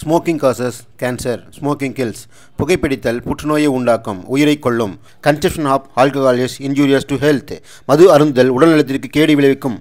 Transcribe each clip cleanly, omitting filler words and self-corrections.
Smoking causes cancer. Smoking kills. Pugaipidital, Putnoye Undakam, Uire Kolum. Consumption of alcohol is injurious to health. Madhu Arundel, Udanalatrik Kedi Vilicum.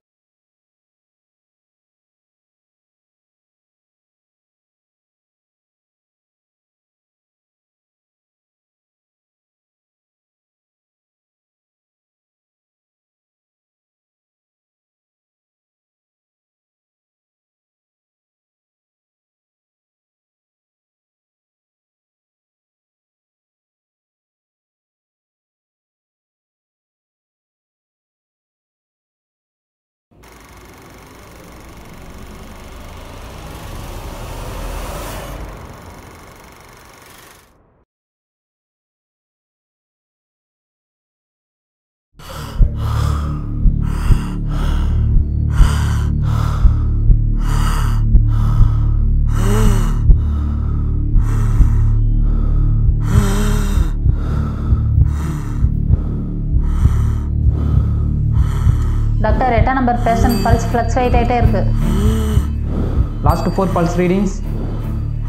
Doctor, eta number patient pulse fluctuate aite irukku. Last 4 pulse readings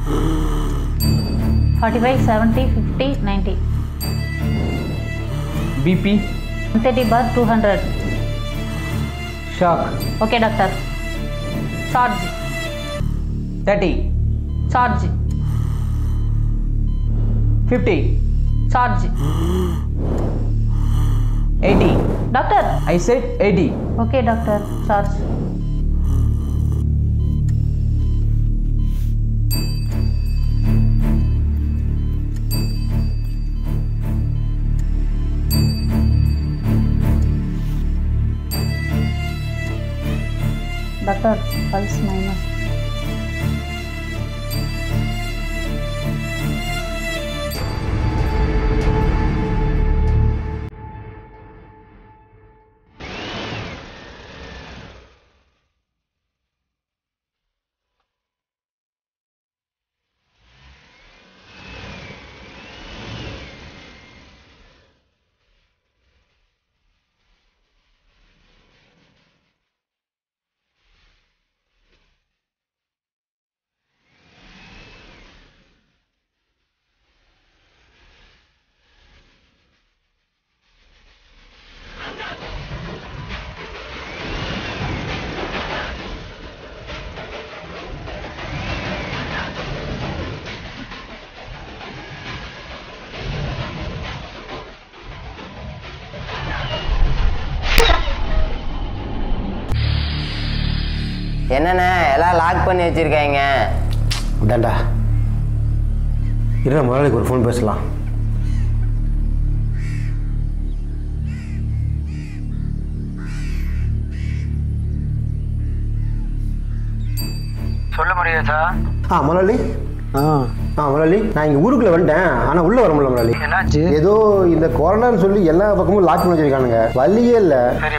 45, 70, 50, 90. BP 130/200. Shock. Okay, doctor. Charge 30. Charge 50. Charge 80. Doctor, I said 80. Okay, doctor. Charge. Doctor, pulse minus. Enna ella lock panni vechirukeenga udanda irra muralukku or phone pesalam solla muraliya tha murali murali na inga oorukulla vanden ana ulla varamla murali enaachu edo indha corona nu solli ella pakkamum lock panni vechirukaanga valliye illa seri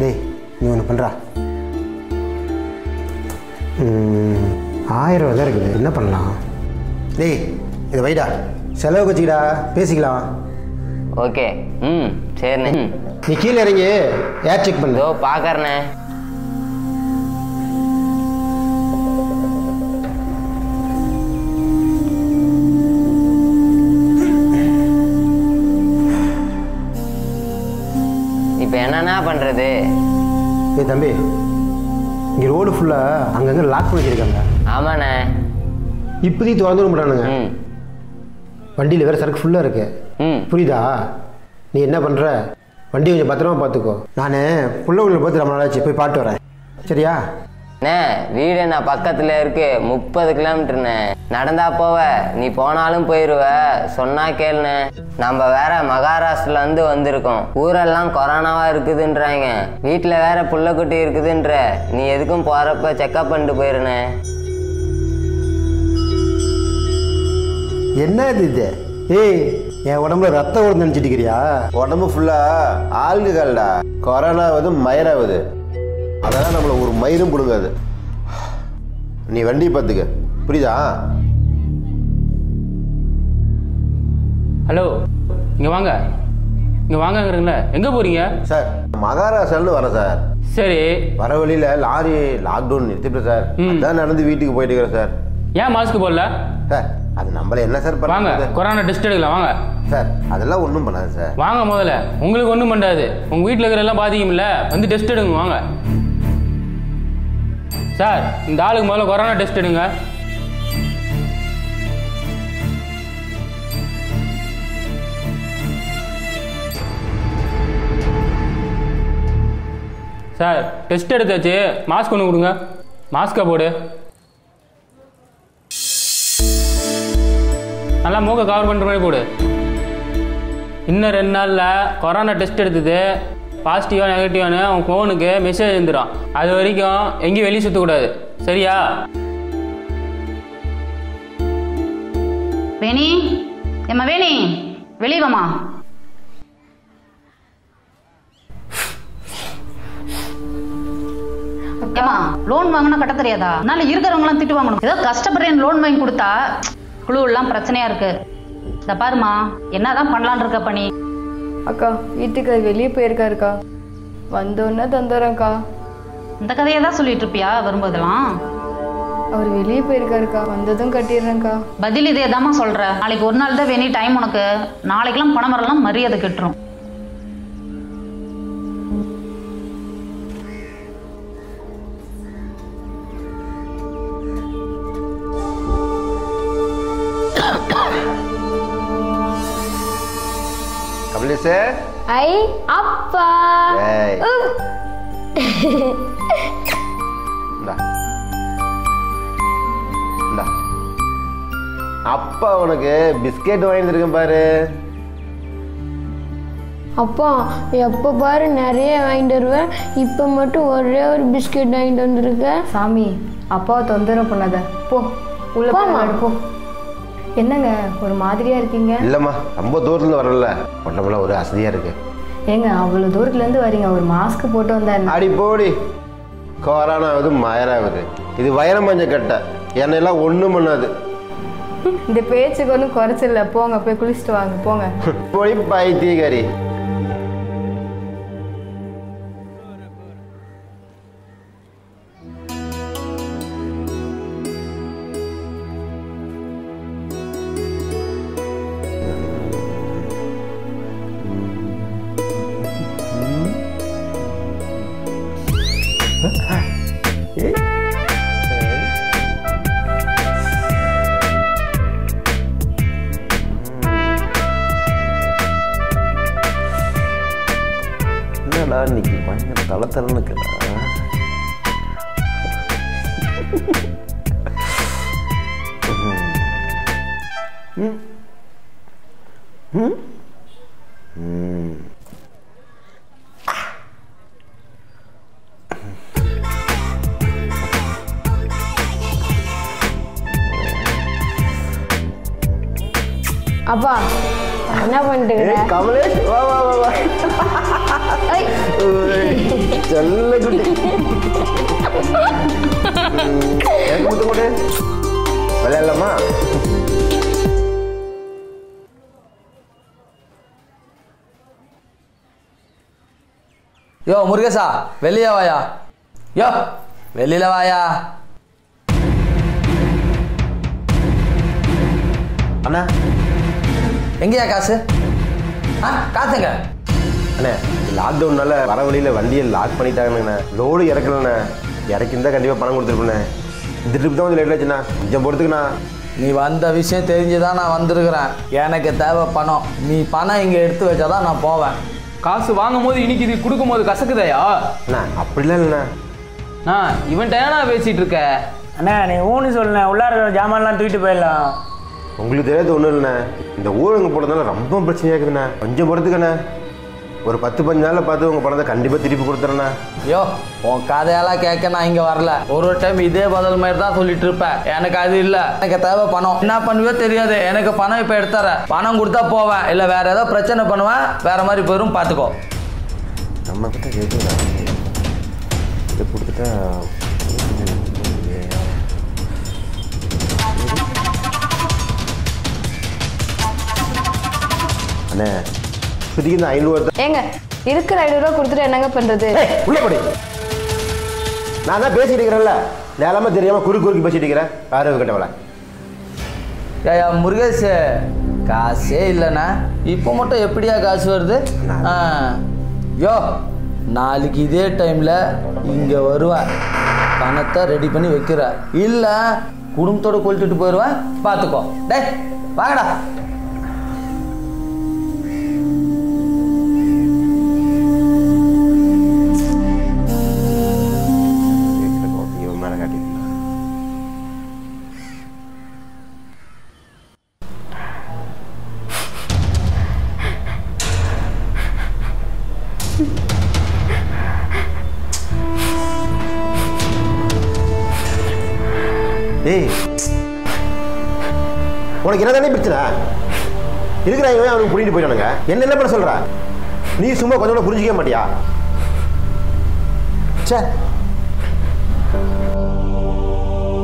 Hey, you want to do $1000 there is. What do you do? Hey, this is the way. Okay. Sure. You can't get it. Who check it? No, I can't. What are you doing? Hey, Thambi. You road full. You lock it. ஆமாண்ணே இப்படி தோந்துற முடியலங்க வண்டில வேற சரக்கு ஃபுல்லா இருக்கு புரியதா நீ என்ன பண்ற வண்டி கொஞ்சம் பத்திரமா பாத்துக்கோ நானே புள்ளவுல போய் ரொம்ப நாளாச்சு போய் பாட்டு வரேன் சரியா அண்ணே வீடு நான் பக்கத்துல இருக்கு 30 கிலோமீட்டர்ண்ணே நடந்தா போவ நீ போனாலும் போயிருவ சொன்னா கேளுண்ணே நம்ம வேற மகாராஷ்டிரல இருந்து வந்திருக்கோம் ஊரெல்லாம் கொரோனாவா இருக்குதுன்றாங்க வீட்ல வேற புள்ள குட்டி இருக்குதுன்ற நீ எதுக்கும் போறப்ப செக்அப் பண்ணிட்டு போயிரனே What is this? Hey, yeah, what am I Ratta or Nanjigria? What am I Fula? Algalda, Corona with a Myra with it. Adana or Myram Buddha Nivendi Padiga. Prida. Hello, Navanga. Navanga Rilla, Engaburia, sir. Magara Salva, sir. Sir, Paravilla, Lari, Lagdun, sir. Then another video waiting, sir. Yeah, mask bola. Sir. That's the number. Vanga, Corona district. Sir, that's the number. Vanga, mother, Ungle Gondumanda, Ungweed Lagala Badi Mla, and the district. Sir, in Dalag Molo Corona district. Sir, tested the mask on Urunga, mask about I am going to go to the corona test. Past year, I am going to get a message. That's why I am going to go to the Benny, Benny, loan loan Clue lamp Ratsanaker. The Parma, another Pandlander company. Aka, it is a Vili Perkarka. Vandona Tandaraka. The Kadea Solitupia, Vermodala. Or Vili Perkarka, Vandadan Katiranka. Badili de Dama Soldra, Aligurnal the Veni time on a ker, Naliklam Panamalam, Maria the Kitrum. I appa. Hey. Na. Appa, unakku biscuit vaangi irukken paaru. Appa, eppa paaru nariya vaangi iruven. Ippa mattum ore biscuit vaangi vandirukken. Sami, appa thondara ponnada. Po, ulla po. என்னங்க ஒரு மாதிரியா இருக்கீங்க இல்லம்மா ரொம்ப தூரத்துல வரல உடம்பல ஒரு அசதியா இருக்கு ஏங்க அவ்வளவு தூரத்துல இருந்து வரீங்க ஒரு மாஸ்க் போட்டு வந்தானே அடி போடி கொரோனா வந்து மயராகுது இது வைரம் மஞ்ச கட்டை என்ன எல்லாம் ஒண்ணு பண்ணாது இந்த பேச்சுக்கு ஒண்ணு குறைச்சல போங்க போய் குளிச்சிட்டு வாங்க போங்க போய் பைத்தியக்காரி Abba, என்ன பண்றீங்க? கமலேஷ் வா வா வா. ஏய், ஜல்ல குட்டி. ஏன் குட்டி குட்டி? வளையலமா. யோ முருகேசா, வெளிய வாயா. யோ, வெளியில வாயா. அண்ணா எங்கயா காசு? ஆ காசுங்க. அண்ணே லாக் டவுன்னால வர வழியில வண்டியை லாக் பண்ணிட்டாங்கண்ணே. லோடு இறக்கலண்ணே. இறக்கிந்தா கண்டிப்பா பணம் கொடுத்துருப்பண்ணே. இந்த ட்ரிப் தான் வந்து லேட் ஆச்சுண்ணா. கொஞ்சம் பொறுத்துக்கண்ணா. நீ வந்த விஷயம் தெரிஞ்சுதான் நான் வந்திருக்கிறேன். எனக்கு தேவை பணம். நீ பணம் இங்கே எடுத்து வச்சாதான் நான் போவேன். காசு வாங்கும்போது இன்னைக்கு இது கொடுக்கும்போது கசக்குதையா? அண்ணா அப்படிலாம் இல்லைண்ணா. நான் இவன் டயனா பேசிட்டு இருக்க. அண்ணா நீ ஊனி சொல்லுண்ணே உள்ளார இருக்கிற ஜாமான்லாம் தூக்கிட்டு போயிடலாம். உங்களுக்கு தெரியாது ஒன்றும் இல்லைண்ணே இந்த ஊழங்க போட்டதுனால ரொம்ப பிரச்சனையாக இருக்குதுண்ணே கொஞ்சம் பொறுத்துக்கண்ணே ஒரு 10 15 நாள்ல பார்த்து உங்க பணத்தை கண்டிப்பா திருப்பி கொடுத்துறேனா? ஐயோ, உன் கதையெல்லாம் கேட்க நான் இங்க வரல. ஒரு டைம் இதே பதில் மாதிரி தான் சொல்லிட்டு இருப்பேன். எனக்கு அது இல்ல. எனக்கு தேவை பணம். என்ன பண்ணுவே தெரியாது. எனக்கு பணம் இப்ப எடுத்துற. பணம் கொடுத்தா போவேன். இல்ல வேற ஏதாவது பிரச்சனை பண்ணுவேன். வேற மாதிரி போயிரும் பாத்துக்கோ. நம்ம கிட்ட கேக்குறா. இத கொடுத்துட்டா அண்ணே சுதிக்கு நான் 500 தான் ஏங்க இருக்குற 500 ரூபாய் கொடுத்துட்டு என்னங்க பண்றது? உள்ள போடி. நான் தான் பேசிட்டு இருக்கறேன்ல. நேலமா தெரியாம குறுகுறுக்கி பேசிட்டு இருக்கற. ஆரவு கட்டவள. ஏய் முருகேஷ் காசே இல்லனா இப்போ மட்டும் எப்படியா காசு வருது? யோ நாளைக்கு இதே டைம்ல இங்க வருவேன். பணத்தை ரெடி பண்ணி வைக்கிற. இல்ல குடும்பத்தோட கொளுத்திட்டு போயிடுவேன். பாத்துக்கோ. டேய் வாங்கடா. ஏய் உனக்கு என்ன தானே பிரச்சனை இருக்கிற இவன் அவனுக்கு புரிஞ்சுட்டு போயிட்டானுங்க. என்ன என்ன பண்ண சொல்ற? நீ சும்மா கொஞ்சம் கூட புரிஞ்சிக்க மாட்டியா? சே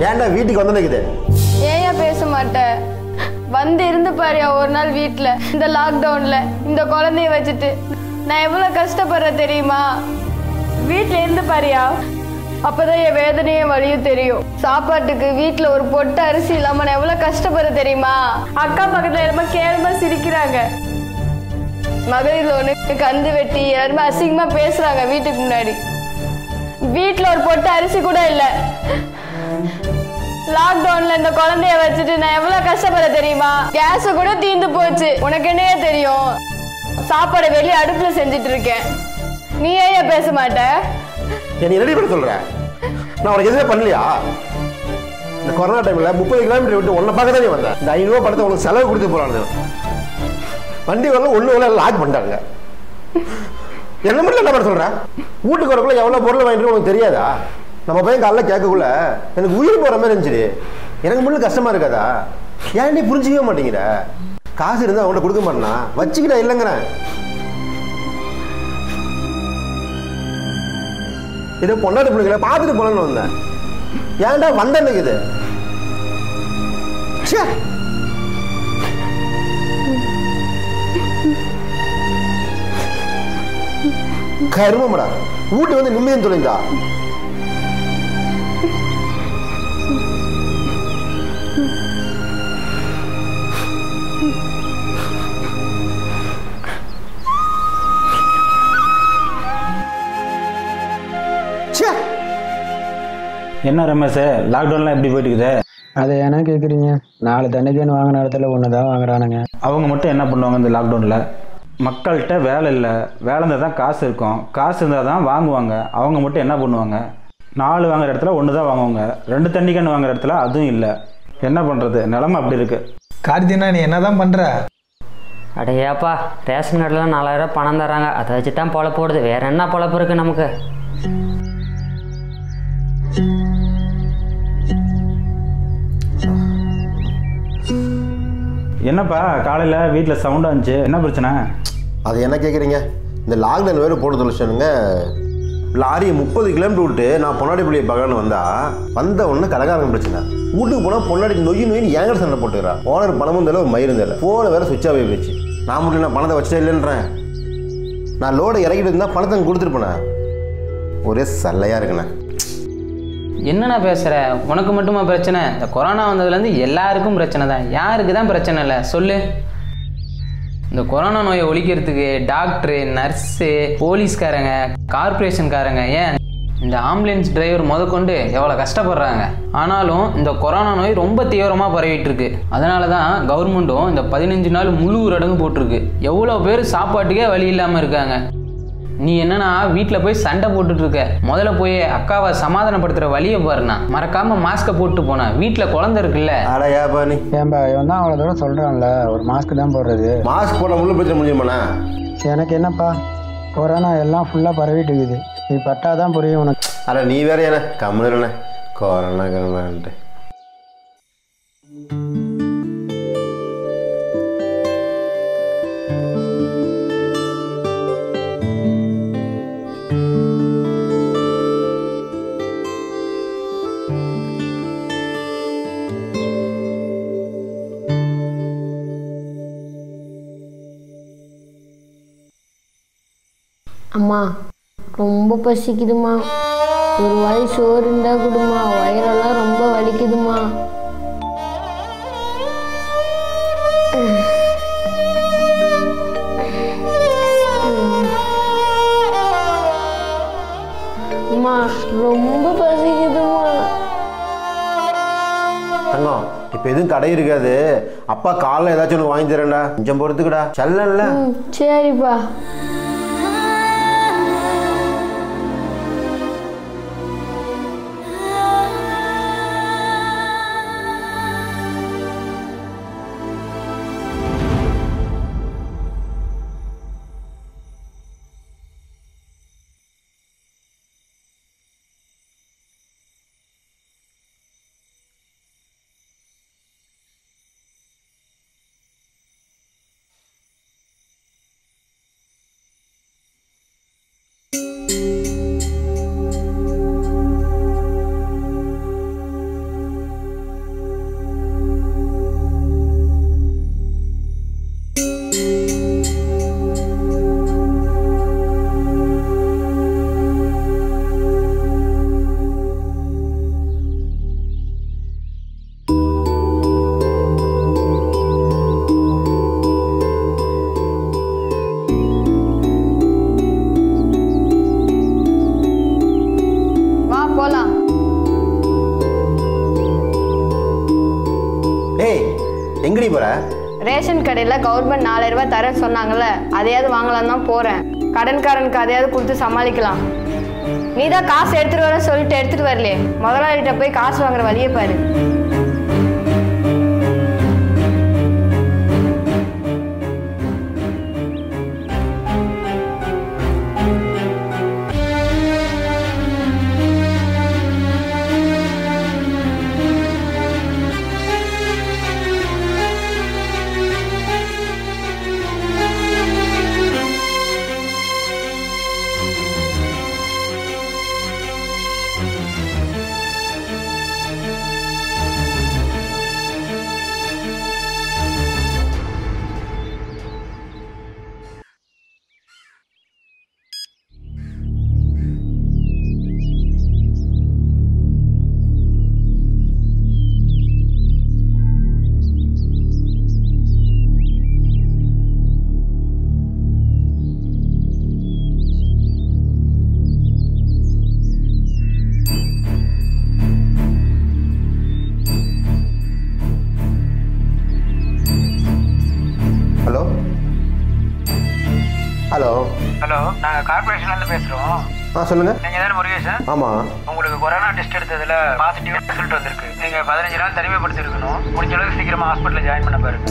ஏன்டா வீட்டுக்கு வந்து நிற்குது? ஏன் பேச மாட்டேன் வந்து இருந்து பாரியா ஒரு நாள் வீட்டுல இந்த லாக்டவுன்ல இந்த குழந்தைய வச்சுட்டு நான் எவ்வளவு கஷ்டப்படுற தெரியுமா? வீட்டுல இருந்து பாரியா அப்பதான் என் வேதனையே வழியும் தெரியும். சாப்பாட்டுக்கு வீட்டுல ஒரு பொட்டு அரிசி இல்லாம நான் எவ்வளவு கஷ்டப்படுற தெரியுமா? அக்கா பக்கத்துல எல்லாமே கேவலமா சிரிக்கிறாங்க. மகளிர் லோனுக்கு கந்து வெட்டி எல்லாருமே அசிங்கமா பேசுறாங்க. வீட்டுக்கு முன்னாடி வீட்டுல ஒரு பொட்டு அரிசி கூட இல்ல. லாக்டவுன்ல இந்த குழந்தைய வச்சுட்டு நான் எவ்வளவு கஷ்டப்படுற தெரியுமா? கேஸ் கூட தீந்து போச்சு. உனக்கு என்னையே தெரியும். சாப்பாடு வெளியே அடுப்புல செஞ்சுட்டு இருக்கேன். நீ ஏன் பேச மாட்ட? என்ன ரெடி பண்ண சொல்ற? நான் உனக்கு எதுவுமே பண்ணலையா? இந்த கொரோனா டைம்ல 30 கிலோமீட்டர் விட்டு ஒன்றை பார்க்க தான் நீ வந்தேன். இந்த 500 பணத்தை உனக்கு செலவு கொடுத்து போறாங்க. வண்டி வரலாம் ஒன்று வேலை லாக் பண்ணிட்டாங்க. என்ன மட்டும் என்ன பண்ண சொல்றேன்? வீட்டுக்கு வரக்குள்ள எவ்வளோ பொருள் வாங்கிட்டு உனக்கு தெரியாதா? நம்ம பையன் காலைல கேட்கக்குள்ள எனக்கு உயிர் போகிற மாதிரி இருந்துச்சு. எனக்கு முன்னும் கஷ்டமா இருக்காதா? ஏன் நீ புரிஞ்சிக்கவே மாட்டேங்கிற? காசு இருந்தால் அவங்கள்ட்ட கொடுக்க மாட்டேன்னா வச்சுக்கிட்டா இல்லைங்கிறேன். இதை பொண்டாட்டி பிள்ளைங்கள பார்த்துட்டு போனேன்னு வந்தேன். ஏன்டா வந்தேன்னு இது? கருமடா. வீட்டு வந்து நிம்மதியும் தொலைந்தா. என்ன ரமேஷ் லாக்டவுன்லாம் எப்படி போயிட்டு இருக்குது? அதை ஏன்னா கேட்குறீங்க? 4 தண்ணிக்கேன்னு வாங்கின இடத்துல ஒன்று தான் வாங்குறானுங்க. அவங்க மட்டும் என்ன பண்ணுவாங்க? இந்த லாக்டவுனில் மக்கள்கிட்ட வேலை இல்லை. வேலை இருந்தால் தான் காசு இருக்கும். காசு இருந்தால் தான் வாங்குவாங்க. அவங்க மட்டும் என்ன பண்ணுவாங்க? 4 வாங்குற இடத்துல ஒன்று தான் வாங்குவாங்க. 2 தண்ணிக்கேன்னு வாங்குற இடத்துல அதுவும் இல்லை. என்ன பண்ணுறது? நிலமை அப்படி இருக்குது. கார்த்தினா நீ என்ன தான் பண்ணுற? அடையாப்பா ரேஷன் கார்டில் 4000 பணம் தராங்க. அதை வச்சு தான் பொழப்பு போடுது. வேறு என்ன பொழப்பு இருக்குது நமக்கு? என்னப்பா காலையில் வீட்டில் சவுண்டாக இருந்துச்சு, என்ன பிரச்சனை? அது என்ன கேட்குறீங்க? இந்த லாக்டவுன் வேறு போட்டு தொலைச்சனுங்க. லாரி 30 கிலோமீட்டர் விட்டு நான் பொன்னாடி பிள்ளையை பகலான்னு வந்த உடனே கடைக்காரங்க பிரச்சனை. வீட்டுக்கு போனால் பொன்னாடி நொய்யின்னு ஏங்கர் சண்டை போட்டுக்கிறா. ஓனர் பணமும் தெரியல, ஒரு மயிரும் தெரியல. ஃபோனை வேறு சுவிட்ச் ஆஃப் போயிடுச்சு. நான் மட்டும் நான் பணத்தை வச்சதே இல்லைன்றேன். நான் லோடு இறக்கிட்டு இருந்தால் பணத்தை கொடுத்துருப்பேண்ணே. ஒரே சல்லையாக இருக்குண்ணே. என்னண்ணா பேசுகிற? உனக்கு மட்டுமா பிரச்சனை? இந்த கொரோனா வந்ததுலேருந்து எல்லாருக்கும் பிரச்சனை தான். யாருக்கு தான் பிரச்சனை இல்லை சொல்லு? இந்த கொரோனா நோயை ஒழிக்கிறதுக்கு டாக்டரு, நர்ஸு, போலீஸ்காரங்க, கார்பரேஷன்காரங்க, ஏன் இந்த ஆம்புலன்ஸ் டிரைவர் முதற்கொண்டு எவ்வளோ கஷ்டப்படுறாங்க. ஆனாலும் இந்த கொரோனா நோய் ரொம்ப தீவிரமாக பரவிட்டுருக்கு. அதனால தான் கவர்மெண்ட்டும் இந்த 15 நாள் முழு ஊரடங்கு போட்டிருக்கு. எவ்வளோ பேர் சாப்பாட்டுக்கே வழி இல்லாமல் இருக்காங்க. நீ என்னன்னா வீட்டில் போய் சண்டை போட்டுட்டு இருக்க. முதல்ல போய் அக்காவை சமாதானப்படுத்துற வழியை பாருண்ணா. மறக்காம மாஸ்கை போட்டு போனா. வீட்டில் குழந்தை இருக்குல்ல. ஏன்பா இவன் தான் அவ்வளோ தூரம் சொல்றான்ல, ஒரு மாஸ்க் தான் போடுறது. மாஸ்க் போட முழு பிரச்சனை முடியுமாண்ணா? எனக்கு என்னப்பா கொரோனா எல்லாம் ஃபுல்லாக பரவிட்டு இருக்குது. நீ பட்டா தான் புரியும் உனக்கு. அட நீ வேற என்ன கம்முனே கொரோனா கம்முன்ட்டு. அம்மா ரொம்ப பசிக்குதுமா, ஒரு வாய் சோறு இருந்தா கொடுமா, வயிறெல்லாம் ரொம்ப வலிக்குதுமா. அம்மா ரொம்ப பசிக்குதுமா. தங்கம் இப்ப எதுவும் கடை இருக்காது, அப்பா காலைல ஏதாச்சும் ஒன்று வாங்கி தரேன்டா, கொஞ்சம் பொறுத்துக்கடா. செல்லல சரிப்பா. எங்கடி போற? ரேஷன் கடையில கவர்மெண்ட் 4000 ரூபாய் தர சொன்னாங்கல்ல, அதையாவது வாங்கலாம் தான் போறேன். கடன்காரனுக்கு அதையாவது கொடுத்து சமாளிக்கலாம். நீ தான் காசு எடுத்துட்டு வர சொல்லிட்டு எடுத்துட்டு வரலையே. முதலாளிகிட்ட போய் காசு வாங்குற வழியை பாரு. ஹலோ, நாங்க கார்ப்பரேஷன்ல இருந்து பேசுறோம். சொல்லுங்க. நீங்க தான முருகேசன்? ஆமா. உங்களுக்கு கொரோனா டெஸ்ட் எடுத்ததுல பாசிட்டிவ் ரிசல்ட் வந்திருக்கு. நீங்க 15 நாள் தனிமைப்படுத்தி இருக்கணும். முடிஞ்ச அளவுக்கு சீக்கிரமா ஹாஸ்பிடல்ல ஜாயின் பண்ண பாருங்க.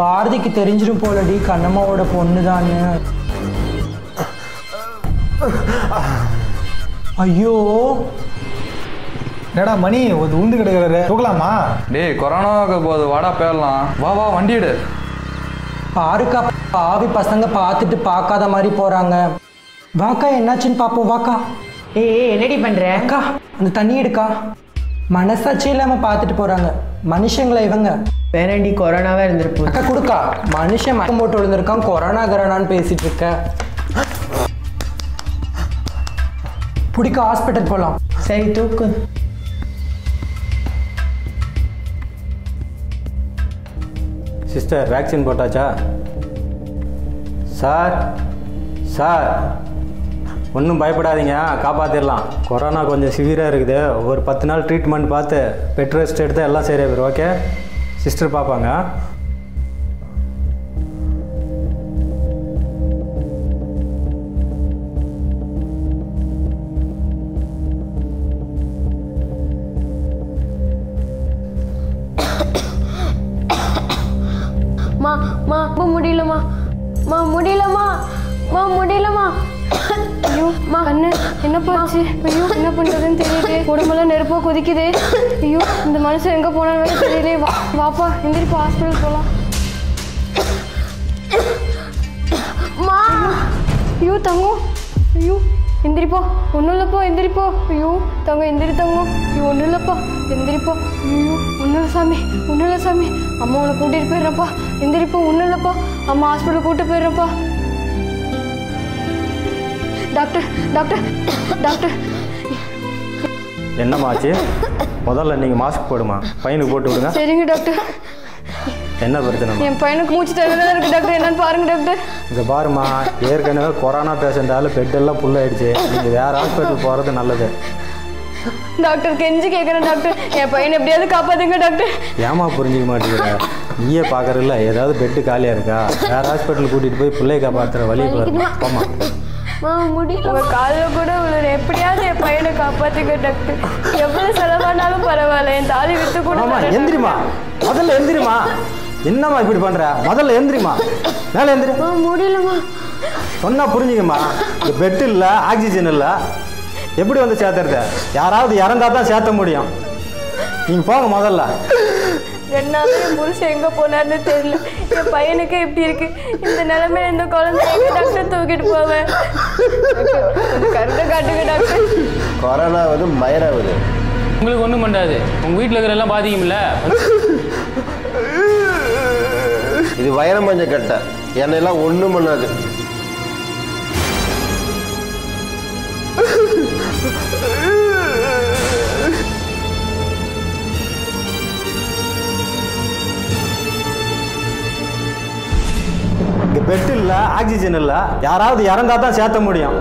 பாரதிக்கு தெரிஞ்சிரும் போலடி கண்ணம்மாவோட பொண்ணுதான்னு. ஐயோ என்னடா மணி ஒரு உண்டு கிடைக்கிறாரு தூக்கலாமா? டேய் கொரோனாவுக்கு போது வாடா போயிடலாம், வா வா வண்டிடு. பாருக்கா பாவி பசங்க பார்த்துட்டு பார்க்காத மாதிரி போறாங்க. வாக்கா என்னாச்சுன்னு பார்ப்போம் வாக்கா. ஏ என்னடி பண்ற அக்கா அந்த தண்ணி எடுக்கா. மனசாட்சி இல்லாம பார்த்துட்டு போறாங்க மனுஷங்களா இவங்க. வேணாண்டி கொரோனாவே இருந்திருப்போம். அக்கா கொடுக்கா மனுஷன் மக்கம் போட்டு விழுந்திருக்கான் கொரோனா கரோனான்னு பேசிட்டு இருக்க. பிடிக்க ஹாஸ்பிட்டல் போகலாம். சரி தூக்கு. சிஸ்டர் வேக்சின் போட்டாச்சா? சார் சார் ஒன்றும் பயப்படாதீங்க காப்பாற்றிடலாம். கொரோனா கொஞ்சம் சிவியராக இருக்குது, ஒரு 10 நாள் ட்ரீட்மெண்ட் பார்த்து பெட் ரெஸ்ட் எடுத்து எல்லாம் சரியாக போயிடும். ஓகே சிஸ்டர் பார்ப்பாங்க. என்ன போச்சு? ஐயோ என்ன பண்றதுன்னு தெரியல, உடம்பெல்லாம் நெருப்பா கொதிக்குது. ஐயோ இந்த மனுஷன் எங்க போனான்னு தெரியல. வாப்பா எந்திரிப்பா ஹாஸ்பிட்டல் போலாம். ஐயோ தங்கம் ஐயோ எந்திரிப்பா, ஒன்றும் இல்லைப்பா எந்திரிப்பா. ஐயோ தங்கம் எந்திரி தங்கம். ஐயோ ஒன்றும் இல்லைப்பா எந்திரிப்பா. ஐயோ ஒன்றும் இல்லை சாமி, ஒன்றும் இல்லை சாமி, அம்மா உன்னை கூட்டிகிட்டு போயிடுறப்பா. எந்திரிப்பா ஒன்றும் இல்லைப்பா, அம்மா ஹாஸ்பிட்டல் கூப்பிட்டு போயிடுறப்பா. டாக்டர் டாக்டர் டாக்டர் என்னமாச்சு? முதல்ல நீங்கள் மாஸ்க் போடுமா, பையனுக்கு போட்டு விடுங்க. சரிங்க டாக்டர். என்ன பிரச்சனை? என் பையனுக்கு மூச்சு தண்ணி இருக்குது டாக்டர், என்னன்னு பாருங்க டாக்டர். இங்கே பாருமா, ஏற்கனவே கொரோனா பேஷண்டாலும் பெட்டெல்லாம் ஃபுல்லாகிடுச்சு, நீங்கள் வேறு ஹாஸ்பிட்டல் போகிறது நல்லது. டாக்டர் கெஞ்சி கேட்குறேன் டாக்டர், என் பையனை எப்படியாவது காப்பாற்றுங்க டாக்டர். ஏமா புரிஞ்சிக்க மாட்டேங்கிறேன், நீயே பார்க்குறதில்ல, ஏதாவது பெட்டு காலியாக இருக்கா, வேறு ஹாஸ்பிட்டல் கூட்டிகிட்டு போய் பிள்ளையை காப்பாற்றுற வழி போமா. உங்க காலில் கூட உள்ளது, எப்படியாவது என் பையனை காப்பாத்துக்க டாக்டர், எவ்வளவு செலவானாலும் பரவாயில்ல, என் தாலி வித்து கூட. எந்திரிமா முதல்ல எந்திரிமா, என்னம்மா இப்படி பண்ற? முதல்ல எந்திரிமா, மேல எந்திரி. முடியலமா சொன்னா புரிஞ்சுக்கம்மா, இந்த பெட் இல்லை ஆக்சிஜன் இல்லை, எப்படி வந்து சேர்த்துறது? யாராவது இறந்தா தான் சேர்த்த முடியும். நீங்க போங்க முதல்ல. ரெண்டாவது புருஷன் எங்கே போனார்னு தெரியல, என் பையனுக்கு எப்படி இருக்கு இந்த நிலைமையில இந்த குழந்தைங்க டாக்டர் தூக்கிட்டு போவேன். கருத்தை காட்டுங்க டாக்டர். கொரோனா வந்து மயிராவது உங்களுக்கு ஒன்றும் பண்ணாது, உங்கள் வீட்டில் இருக்கிற எல்லாம் பாதிக்கும்ல. இது வைரம் பஞ்சம் கட்டை, என்னெல்லாம் ஒன்றும் பண்ணாது. பெட் இல்லை ஆக்சிஜன் இல்லை, யாராவது இறந்தா தான் சேர்த்த முடியும்.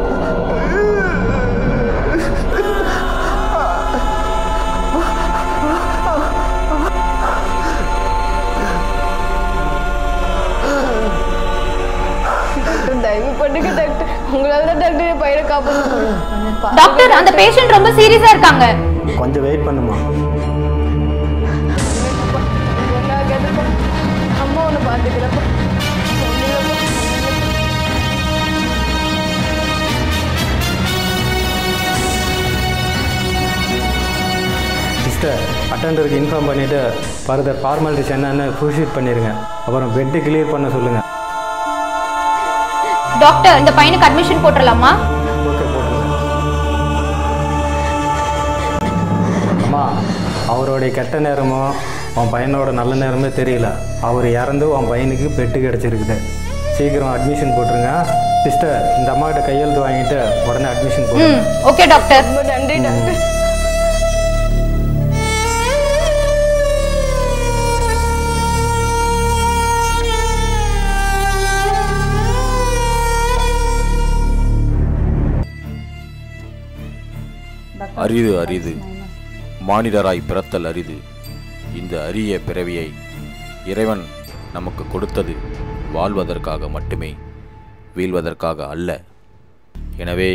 தயவு பண்ணுங்க டாக்டர், உங்களால தான் டாக்டர் பையனை காப்பாற்ற. டாக்டர் அந்த பேஷண்ட் ரொம்ப சீரியஸா இருக்காங்க, கொஞ்சம் வெயிட் பண்ணுமா. அம்மா ஒன்று பார்த்துக்கிறப்ப அட்டெண்டருக்கு இன்ஃபார்ம் பண்ணிவிட்டு ஃபர்தர் ஃபார்மாலிட்டிஸ் என்னென்னு ப்ரொசீட் பண்ணிடுங்க, அப்புறம் பெட்டு கிளியர் பண்ண சொல்லுங்கள். டாக்டர் இந்த பையனுக்கு அட்மிஷன் போட்டுடலாமா? ஓகே போட்டுருங்க. அம்மா அவருடைய கெட்ட நேரமோ அவன் பையனோட நல்ல நேரமே தெரியல, அவர் இறந்து அவன் பையனுக்கு பெட்டு கிடச்சிருக்குது. சீக்கிரம் அட்மிஷன் போட்டுருங்க. சிஸ்டர் இந்த அம்மாக்கிட்ட கையெழுத்து வாங்கிட்டு உடனே அட்மிஷன் போடுங்க. Okay doctor. நன்றி டாக்டர். அரிது அரிது மானிடராய் பிறத்தல் அரிது, இந்த அரிய பிறவியை இறைவன் நமக்கு கொடுத்தது வாழ்வதற்காக மட்டுமே, வீழ்வதற்காக அல்ல. எனவே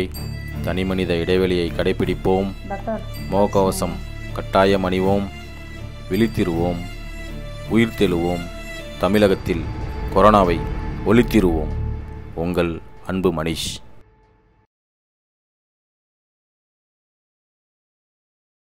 தனிமனித இடைவெளியை கடைபிடிப்போம், முகக்கவசம் கட்டாயம் அணிவோம், விழித்திருவோம், உயிர்த்தெழுவோம், தமிழகத்தில் கொரோனாவை ஒழித்திடுவோம். உங்கள் அன்பு மனிஷ்.